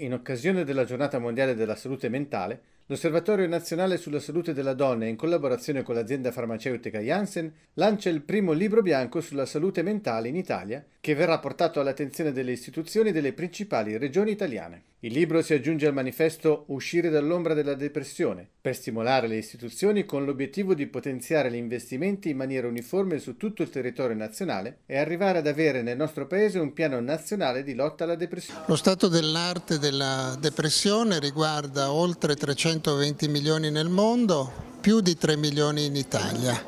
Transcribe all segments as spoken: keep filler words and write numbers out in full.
in occasione della Giornata Mondiale della Salute Mentale, l'Osservatorio Nazionale sulla Salute della Donna, in collaborazione con l'azienda farmaceutica Janssen, lancia il primo libro bianco sulla salute mentale in Italia, che verrà portato all'attenzione delle istituzioni delle principali regioni italiane. Il libro si aggiunge al manifesto Uscire dall'ombra della depressione, per stimolare le istituzioni con l'obiettivo di potenziare gli investimenti in maniera uniforme su tutto il territorio nazionale e arrivare ad avere nel nostro Paese un piano nazionale di lotta alla depressione. Lo stato dell'arte della depressione riguarda oltre trecentoventi milioni nel mondo, più di tre milioni in Italia.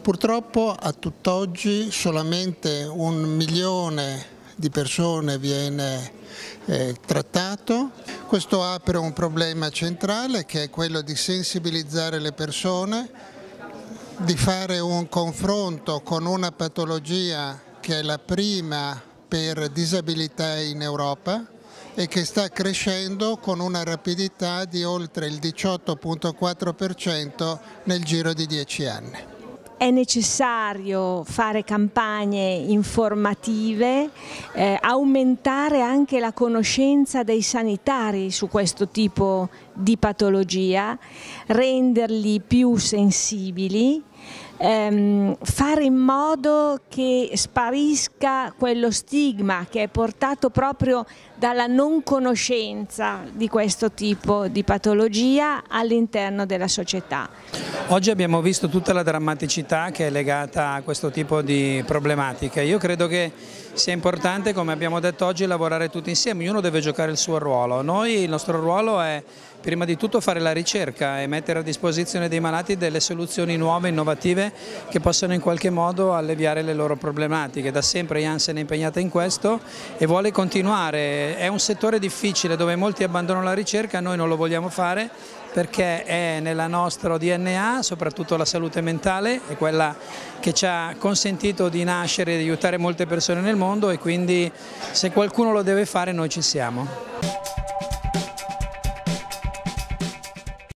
Purtroppo a tutt'oggi solamente un milione di persone viene eh, trattato. Questo apre un problema centrale che è quello di sensibilizzare le persone, di fare un confronto con una patologia che è la prima per disabilità in Europa e che sta crescendo con una rapidità di oltre il diciotto virgola quattro per cento nel giro di dieci anni. È necessario fare campagne informative, eh, aumentare anche la conoscenza dei sanitari su questo tipo di patologia, renderli più sensibili, ehm, fare in modo che sparisca quello stigma che è portato proprio dalla non conoscenza di questo tipo di patologia all'interno della società. Oggi abbiamo visto tutta la drammaticità che è legata a questo tipo di problematiche. Io credo che sia importante, come abbiamo detto oggi, lavorare tutti insieme, ognuno deve giocare il suo ruolo. Noi, il nostro ruolo è prima di tutto fare la ricerca e mettere a disposizione dei malati delle soluzioni nuove, innovative, che possano in qualche modo alleviare le loro problematiche. Da sempre Janssen è impegnata in questo e vuole continuare. È un settore difficile dove molti abbandonano la ricerca, noi non lo vogliamo fare, perché è nel nostro D N A, soprattutto la salute mentale, è quella che ci ha consentito di nascere e di aiutare molte persone nel mondo, e quindi se qualcuno lo deve fare noi ci siamo.